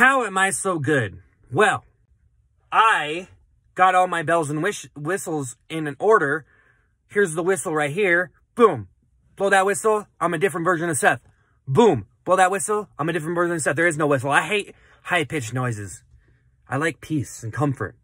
How am I so good? Well, I got all my bells and whistles in an order. Here's the whistle right here. Boom. Blow that whistle. I'm a different version of Seth. Boom. Blow that whistle. I'm a different version of Seth. There is no whistle. I hate high-pitched noises. I like peace and comfort.